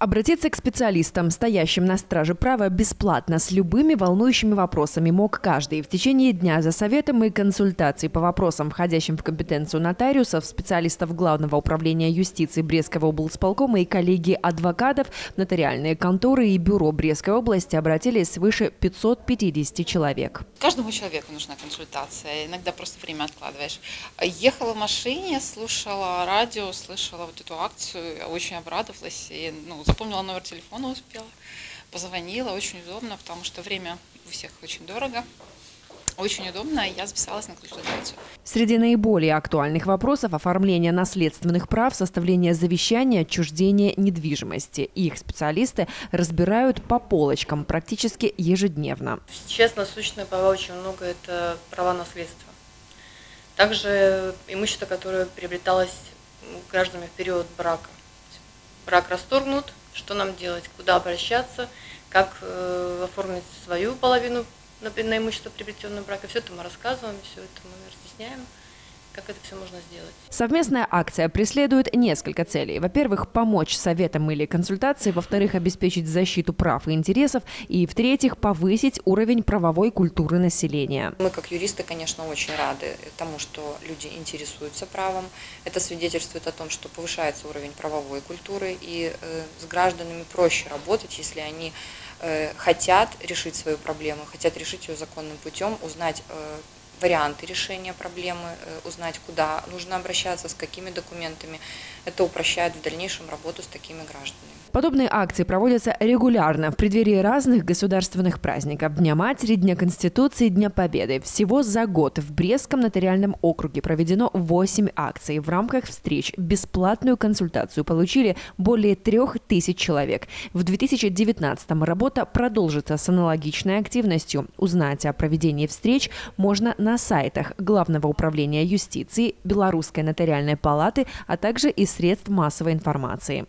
Обратиться к специалистам, стоящим на страже права, бесплатно с любыми волнующими вопросами мог каждый. В течение дня за советом и консультацией по вопросам, входящим в компетенцию нотариусов, специалистов Главного управления юстиции Брестского облсполкома и коллегии адвокатов, нотариальные конторы и бюро Брестской области обратились свыше 550 человек. Каждому человеку нужна консультация, иногда просто время откладываешь. Ехала в машине, слушала радио, слышала вот эту акцию, очень обрадовалась и, запомнила номер телефона, успела, позвонила, очень удобно, потому что время у всех очень дорого. Очень удобно, я записалась на консультацию. Среди наиболее актуальных вопросов – оформление наследственных прав, составление завещания, отчуждение недвижимости. Их специалисты разбирают по полочкам практически ежедневно. Сейчас насущные права очень много – это права наследства. Также имущество, которое приобреталось гражданами в период брака. Брак расторгнут, что нам делать, куда обращаться, как оформить свою половину на имущество приобретенного брака. Все это мы рассказываем, все это мы разъясняем, как это все можно сделать. Совместная акция преследует несколько целей. Во-первых, помочь советам или консультации. Во-вторых, обеспечить защиту прав и интересов. И, в-третьих, повысить уровень правовой культуры населения. Мы, как юристы, конечно, очень рады тому, что люди интересуются правом. Это свидетельствует о том, что повышается уровень правовой культуры. И с гражданами проще работать, если они хотят решить свою проблему, хотят решить ее законным путем, узнать варианты решения проблемы, узнать, куда нужно обращаться, с какими документами. Это упрощает в дальнейшем работу с такими гражданами. Подобные акции проводятся регулярно в преддверии разных государственных праздников: Дня матери, Дня Конституции, Дня Победы. Всего за год в Брестском нотариальном округе проведено 8 акций. В рамках встреч бесплатную консультацию получили более 3000 человек. В 2019-м работа продолжится с аналогичной активностью. Узнать о проведении встреч можно на сайтах Главного управления юстиции, Белорусской нотариальной палаты, а также из средств массовой информации.